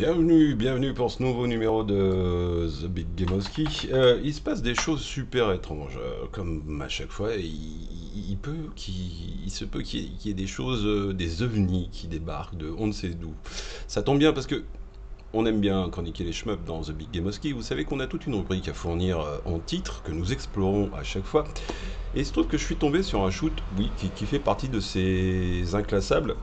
Bienvenue pour ce nouveau numéro de The Big Gameowski. Il se passe des choses super étranges, comme à chaque fois. Il se peut qu'il y ait des choses, des ovnis qui débarquent de on ne sait d'où. Ça tombe bien parce que on aime bien chroniquer les shmups dans The Big Gameowski. Vous savez qu'on a toute une rubrique à fournir en titre que nous explorons à chaque fois. Et il se trouve que je suis tombé sur un shoot, oui, qui fait partie de ces inclassables.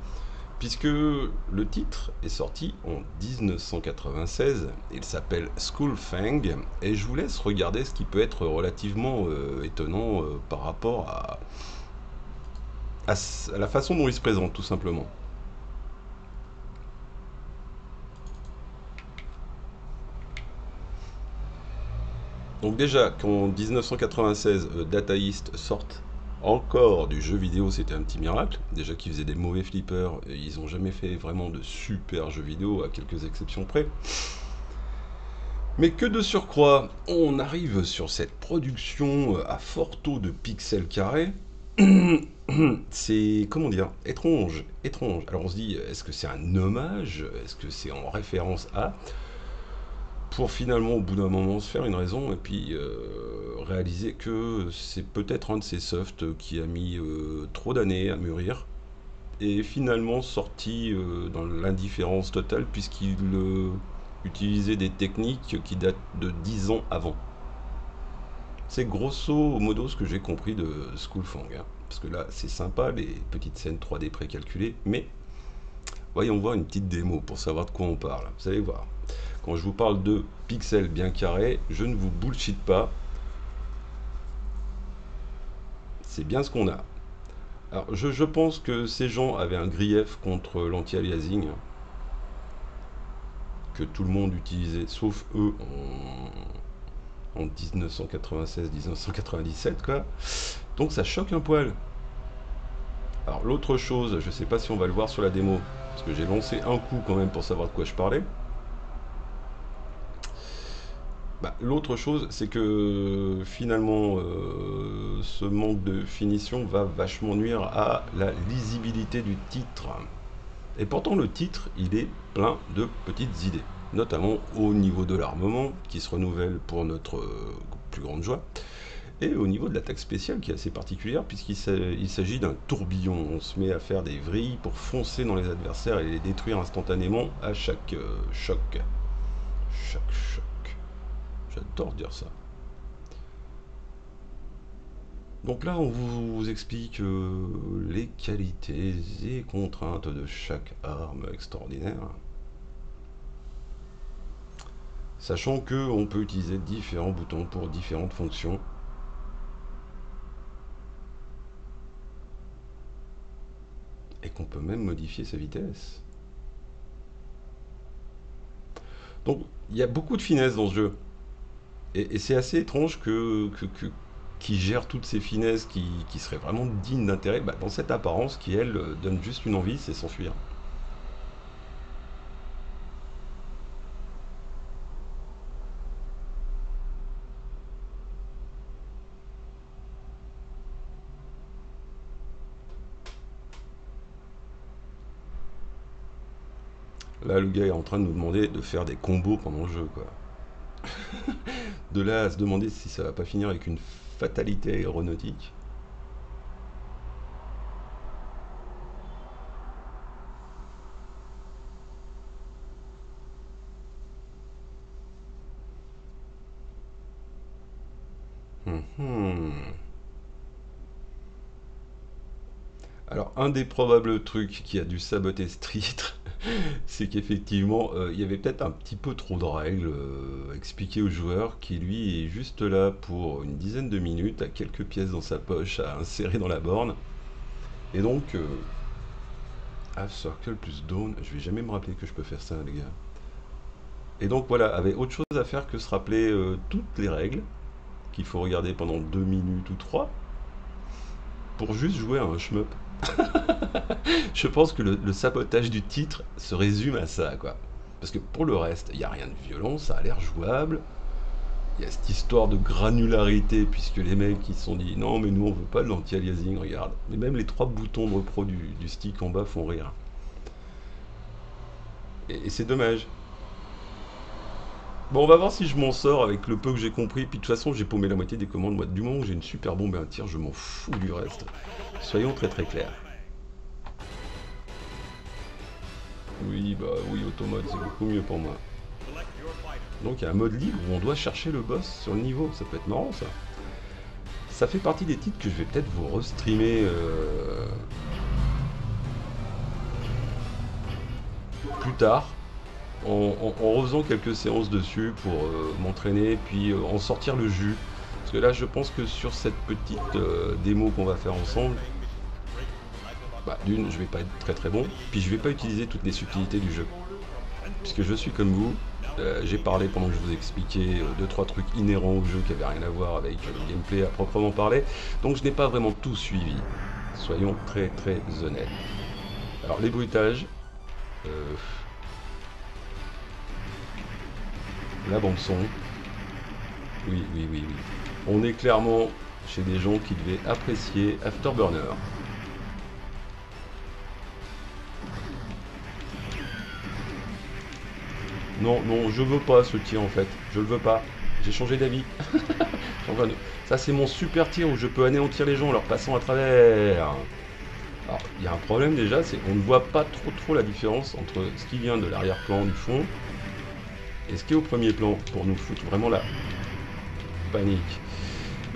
Puisque le titre est sorti en 1996, il s'appelle Skull Fang, et je vous laisse regarder ce qui peut être relativement étonnant par rapport à la façon dont il se présente, tout simplement. Donc déjà, qu'en 1996, Data East sorte encore du jeu vidéo, c'était un petit miracle. Déjà qu'ils faisaient des mauvais flippers, et ils n'ont jamais fait vraiment de super jeux vidéo, à quelques exceptions près. Mais que de surcroît, on arrive sur cette production à fort taux de pixels carrés. C'est, comment dire, étrange. Alors on se dit, est-ce que c'est un hommage? Est-ce que c'est en référence à? Pour finalement, au bout d'un moment, se faire une raison et puis réaliser que c'est peut-être un de ces softs qui a mis trop d'années à mûrir et finalement sorti dans l'indifférence totale puisqu'il utilisait des techniques qui datent de 10 ans avant. C'est grosso modo ce que j'ai compris de Skull Fang, hein. Parce que là, c'est sympa, les petites scènes 3D précalculées, mais voyons voir une petite démo pour savoir de quoi on parle. Vous allez voir. Quand je vous parle de pixels bien carrés, je ne vous bullshit pas. C'est bien ce qu'on a. Alors, je pense que ces gens avaient un grief contre l'anti-aliasing que tout le monde utilisait, sauf eux en 1996-1997, quoi. Donc ça choque un poil. Alors l'autre chose, je ne sais pas si on va le voir sur la démo, parce que j'ai lancé un coup quand même pour savoir de quoi je parlais. L'autre chose, c'est que finalement, ce manque de finition va vachement nuire à la lisibilité du titre. Et pourtant, le titre, il est plein de petites idées, notamment au niveau de l'armement, qui se renouvelle pour notre plus grande joie, et au niveau de l'attaque spéciale, qui est assez particulière, puisqu'il s'agit d'un tourbillon. On se met à faire des vrilles pour foncer dans les adversaires et les détruire instantanément à chaque choc. Chaque choc. J'adore dire ça. Donc là, on vous explique les qualités et contraintes de chaque arme extraordinaire. Sachant que on peut utiliser différents boutons pour différentes fonctions. Et qu'on peut même modifier sa vitesse. Donc, il y a beaucoup de finesse dans ce jeu. Et c'est assez étrange qui gère toutes ces finesses qui seraient vraiment dignes d'intérêt dans cette apparence qui, elle, donne juste une envie, c'est s'enfuir. Là, le gars est en train de nous demander de faire des combos pendant le jeu, quoi. De là à se demander si ça va pas finir avec une fatalité aéronautique. Alors, un des probables trucs qui a dû saboter ce titre, c'est qu'effectivement, il y avait peut-être un petit peu trop de règles expliquées au joueur qui, lui, est juste là pour une dizaine de minutes, à quelques pièces dans sa poche, à insérer dans la borne. Et donc, Half Circle plus Dawn, je vais jamais me rappeler que je peux faire ça, les gars. Et donc, voilà, avait autre chose à faire que se rappeler toutes les règles qu'il faut regarder pendant 2 minutes ou 3 pour juste jouer à un shmup. Je pense que le sabotage du titre se résume à ça, quoi. Parce que pour le reste, il n'y a rien de violent, ça a l'air jouable. Il y a cette histoire de granularité, puisque les mecs ils se sont dit non, mais nous on veut pas de l'anti-aliasing, regarde. Mais même les 3 boutons de repro du stick en bas font rire. Et c'est dommage. Bon, on va voir si je m'en sors avec le peu que j'ai compris. Puis de toute façon, j'ai paumé la moitié des commandes. Moi, du moment où j'ai une super bombe et un tir, je m'en fous du reste. Soyons très très clairs. Oui, bah oui, automode, c'est beaucoup mieux pour moi. Donc il y a un mode libre où on doit chercher le boss sur le niveau. Ça peut être marrant, ça. Ça fait partie des titres que je vais peut-être vous restreamer. Plus tard. En refaisant quelques séances dessus pour m'entraîner, puis en sortir le jus. Parce que là, je pense que sur cette petite démo qu'on va faire ensemble, bah, d'une, je vais pas être très très bon, puis je vais pas utiliser toutes les subtilités du jeu. Puisque je suis comme vous, j'ai parlé pendant que je vous expliquais 2-3 trucs inhérents au jeu qui n'avaient rien à voir avec le gameplay à proprement parler, donc je n'ai pas vraiment tout suivi. Soyons très très honnêtes. Alors les bruitages... la bande son, oui, oui, oui, oui. On est clairement chez des gens qui devaient apprécier Afterburner. Non, non, je veux pas ce tir en fait. Je le veux pas. J'ai changé d'avis. Ça c'est mon super tir où je peux anéantir les gens en leur passant à travers. Alors, il y a un problème déjà, c'est qu'on ne voit pas trop la différence entre ce qui vient de l'arrière-plan du fond. Et ce qui est au premier plan pour nous foutre vraiment la panique.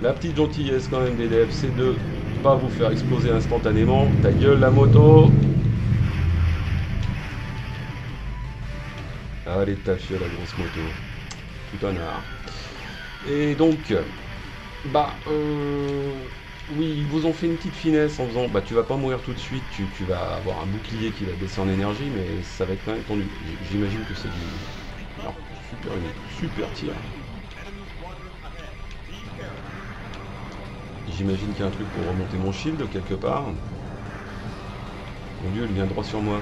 La petite gentillesse quand même des devs, c'est de pas vous faire exploser instantanément. Ta gueule la moto. Allez ta fille la grosse moto. Tout un art. Et donc, bah oui, ils vous ont fait une petite finesse en faisant bah tu vas pas mourir tout de suite, tu vas avoir un bouclier qui va baisser en énergie, mais ça va être quand même tendu. J'imagine que c'est du. Alors, super tir. J'imagine qu'il y a un truc pour remonter mon shield quelque part. Mon dieu, il vient droit sur moi.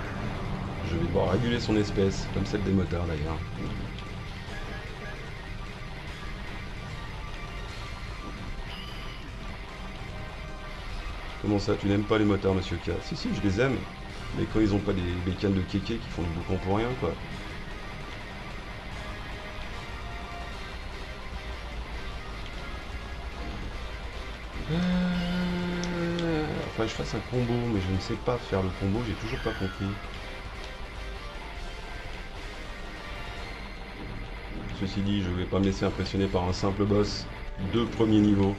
Je vais devoir réguler son espèce, comme celle des motards d'ailleurs. Comment ça, tu n'aimes pas les motards, monsieur K? Si, si, je les aime. Mais quand ils ont pas des bécanes de kéké qui font du boucan pour rien, quoi. Enfin, je fasse un combo, mais je ne sais pas faire le combo, j'ai toujours pas compris. Ceci dit, je vais pas me laisser impressionner par un simple boss de premier niveau.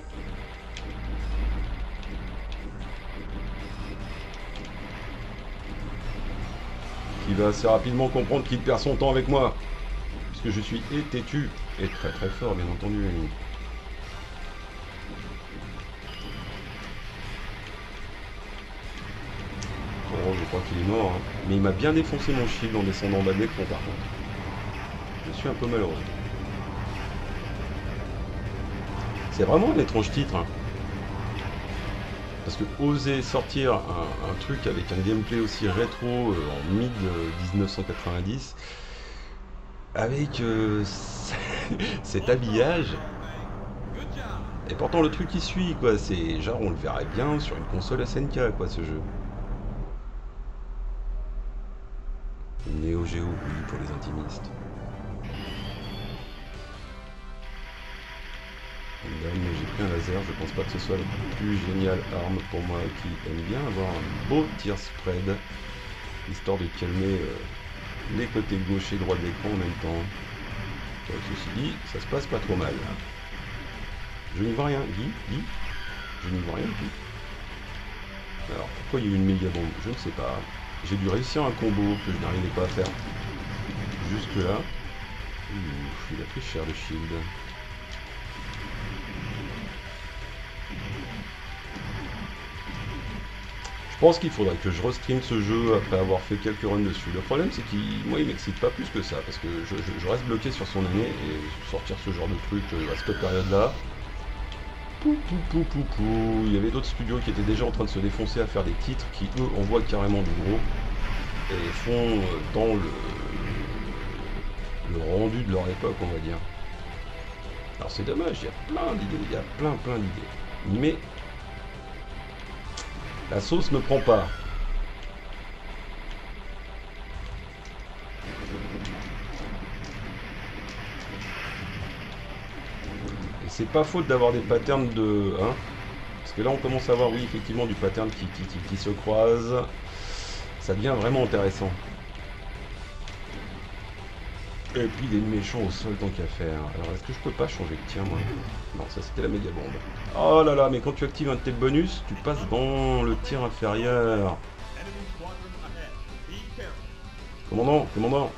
Qui va assez rapidement comprendre qu'il perd son temps avec moi. Puisque je suis et têtu, et très très fort, bien entendu. Je crois qu'il est mort, hein. Mais il m'a bien défoncé mon shield en descendant en bas de l'écran par contre. Je suis un peu malheureux. C'est vraiment un étrange titre, hein. Parce que oser sortir un truc avec un gameplay aussi rétro en mid-1990, avec cet habillage... Et pourtant le truc qui suit, quoi, c'est genre on le verrait bien sur une console SNK, quoi, ce jeu. Néo-Géo, oui, pour les intimistes. Là, mais j'ai pris un laser, je pense pas que ce soit la plus géniale arme pour moi qui aime bien avoir un beau tir spread, histoire de calmer les côtés gauche et droit de l'écran en même temps. Ceci dit, ça se passe pas trop mal. Je n'y vois rien, Guy, je n'y vois rien, Guy. Alors, pourquoi il y a eu une méga bombe? Je ne sais pas. J'ai dû réussir un combo que je n'arrivais pas à faire jusque là. Ouf, il a pris cher le shield. Je pense qu'il faudrait que je restream ce jeu après avoir fait quelques runs dessus. Le problème c'est qu'il moi il m'excite pas plus que ça parce que je reste bloqué sur son année et sortir ce genre de truc à cette période là. Il y avait d'autres studios qui étaient déjà en train de se défoncer à faire des titres qui eux envoient carrément du gros et font dans le rendu de leur époque, on va dire. Alors c'est dommage, il y a plein d'idées, il y a plein d'idées, mais la sauce ne prend pas. c'est pas faute d'avoir des patterns de... Hein, parce que là on commence à voir, oui, effectivement, du pattern qui se croise. Ça devient vraiment intéressant. Et puis des méchants au sol tant qu'à faire. Alors est-ce que je peux pas changer? Tiens moi. Non, ça c'était la méga bombe. Oh là là, mais quand tu actives un tel bonus, tu passes dans le tir inférieur. Commandant, commandant.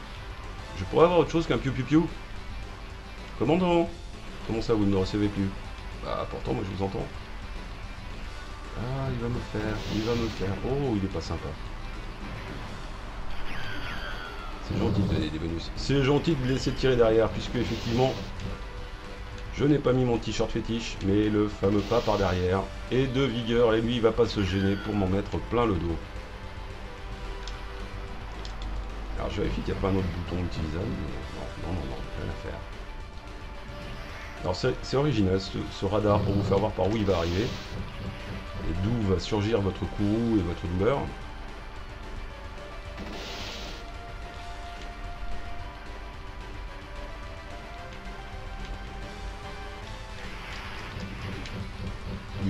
Je pourrais avoir autre chose qu'un piou-piou-piou. Commandant. Comment ça vous ne me recevez plus? Bah pourtant moi je vous entends. Ah il va me faire, il va me faire. Oh il est pas sympa. C'est gentil de donner des bonus. C'est gentil de laisser tirer derrière, puisque effectivement, je n'ai pas mis mon t-shirt fétiche, mais le fameux pas par derrière et de vigueur. Et lui, il va pas se gêner pour m'en mettre plein le dos. Alors, je vérifie qu'il n'y a pas un autre bouton utilisable. Mais non, non, non, non, rien à faire. Alors, c'est original ce radar pour vous faire voir par où il va arriver et d'où va surgir votre courroux et votre douleur.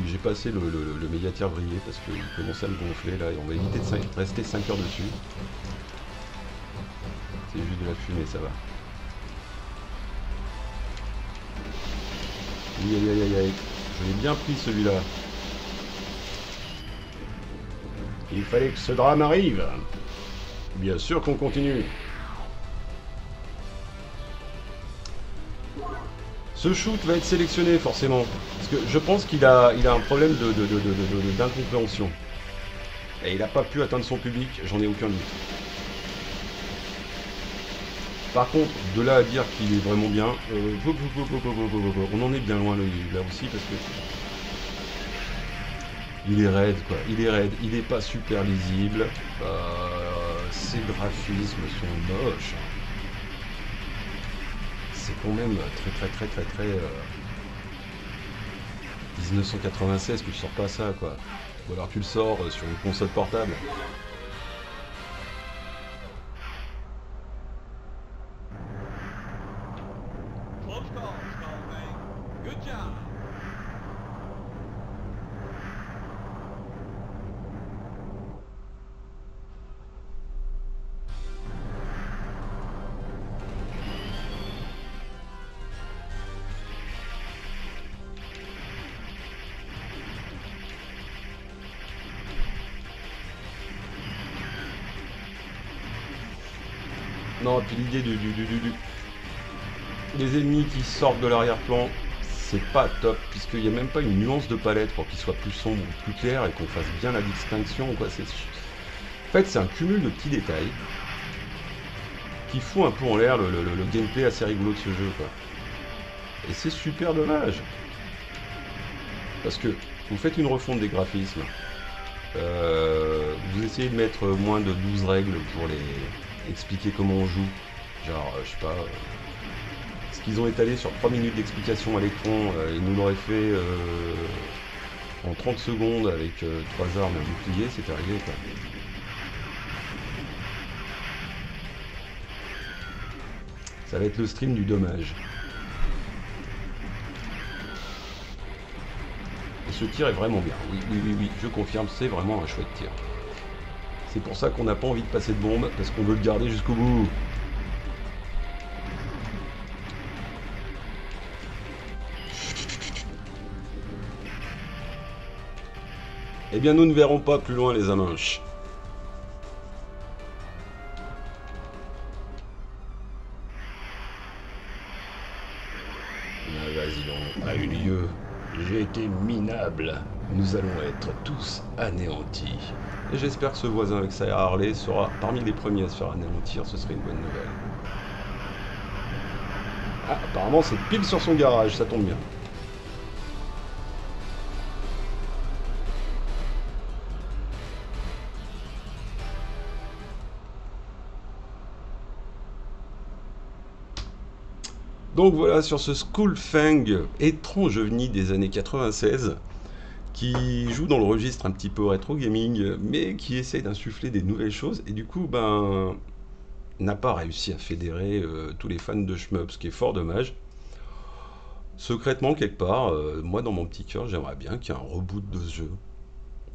J'ai passé le méga tir brillé parce qu'il commençait à me gonfler là et on va éviter de rester 5 heures dessus. C'est juste de la fumée, ça va. Oui, aïe aïe aïe aïe. Je l'ai bien pris celui-là. Il fallait que ce drame arrive. Bien sûr qu'on continue. Ce shoot va être sélectionné forcément, parce que je pense qu'il a un problème d'incompréhension. Et il n'a pas pu atteindre son public, j'en ai aucun doute. Par contre, de là à dire qu'il est vraiment bien, on en est bien loin là aussi, parce que... Il est raide quoi, il est raide, il n'est pas super lisible, ses graphismes sont moches. C'est quand même très 1996 que tu sors pas ça quoi. Ou alors tu le sors sur une console portable. Non, puis l'idée des ennemis qui sortent de l'arrière-plan, c'est pas top, puisqu'il n'y a même pas une nuance de palette pour qu'ils soient plus sombres ou plus clairs et qu'on fasse bien la distinction. Quoi. En fait, c'est un cumul de petits détails qui fout un peu en l'air le gameplay assez rigolo de ce jeu. Quoi. Et c'est super dommage. Parce que vous faites une refonte des graphismes, vous essayez de mettre moins de 12 règles pour les... expliquer comment on joue, genre je sais pas, ce qu'ils ont étalé sur 3 minutes d'explication à l'écran, ils nous l'auraient fait en 30 secondes avec 3 armes à bouclier, c'est arrivé quoi. Ça va être le stream du dommage. Et ce tir est vraiment bien, oui, oui, oui, oui, je confirme, c'est vraiment un chouette tir. C'est pour ça qu'on n'a pas envie de passer de bombe, parce qu'on veut le garder jusqu'au bout. Eh bien, nous ne verrons pas plus loin les Aminches. Ah, vas-y donc, à une lieu. J'ai été minable. Nous allons être tous anéantis. Et j'espère que ce voisin avec sa Harley sera parmi les premiers à se faire anéantir, ce serait une bonne nouvelle. Ah, apparemment c'est pile sur son garage, ça tombe bien. Donc voilà, sur ce Skull Fang, étrange ovni des années 96, qui joue dans le registre un petit peu rétro gaming, mais qui essaye d'insuffler des nouvelles choses, et du coup, ben, n'a pas réussi à fédérer tous les fans de shmup, ce qui est fort dommage. secrètement quelque part, moi dans mon petit cœur, j'aimerais bien qu'il y ait un reboot de ce jeu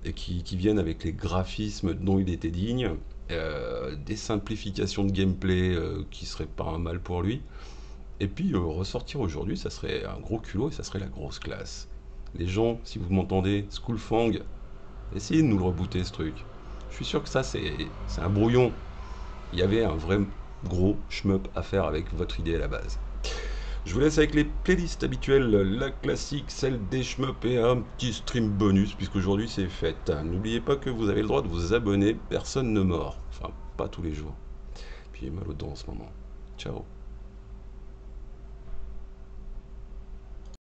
et qui vienne avec les graphismes dont il était digne, des simplifications de gameplay qui seraient pas un mal pour lui, et puis ressortir aujourd'hui, ça serait un gros culot et ça serait la grosse classe. Les gens, si vous m'entendez, Skull Fang, essayez de nous le rebooter ce truc. Je suis sûr que ça c'est un brouillon. Il y avait un vrai gros shmup à faire avec votre idée à la base. Je vous laisse avec les playlists habituelles, la classique, celle des shmups et un petit stream bonus puisqu'aujourd'hui c'est fête. N'oubliez pas que vous avez le droit de vous abonner, personne ne mord. Enfin, pas tous les jours. Puis j'ai mal aux dents en ce moment. Ciao.